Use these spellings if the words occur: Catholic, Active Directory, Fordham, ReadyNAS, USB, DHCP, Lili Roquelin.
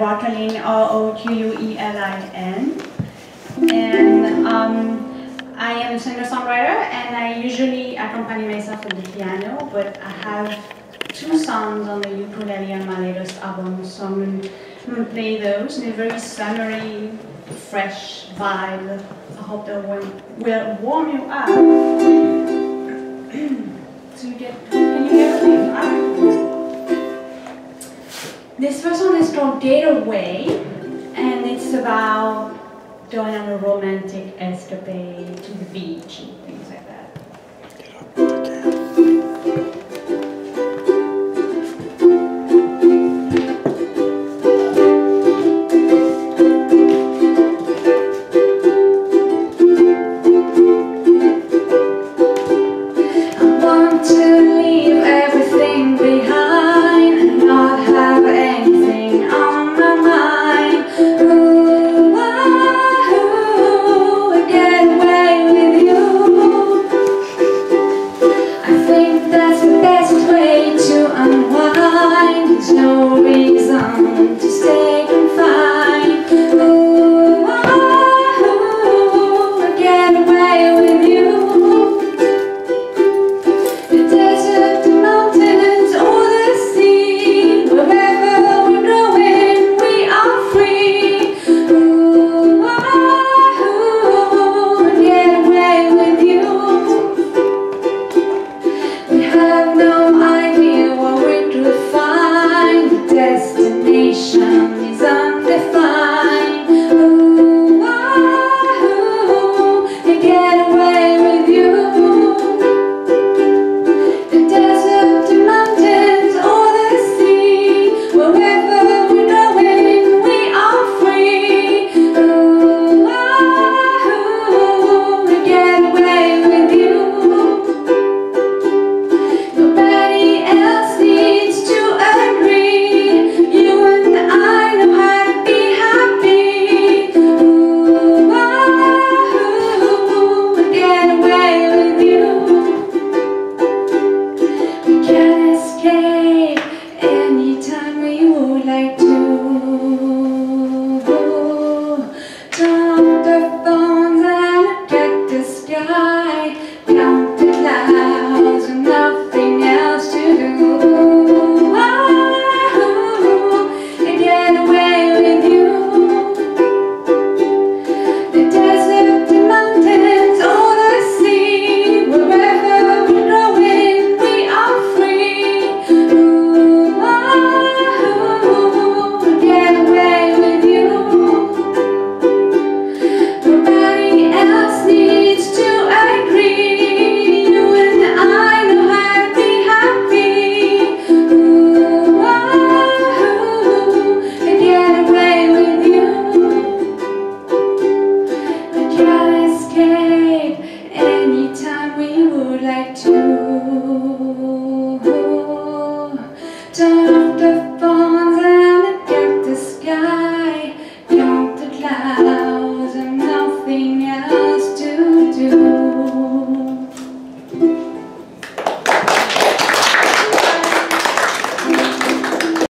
Roquelin, Roquelin. And I am a singer-songwriter, and I usually accompany myself with the piano, but I have two songs on the ukulele on my latest album, so I'm going to play those in a very summery, fresh vibe. I hope that will warm you up. Can you get everything up? This first one is called Date Away, and it's about going on a romantic escapade to the beach and things like that.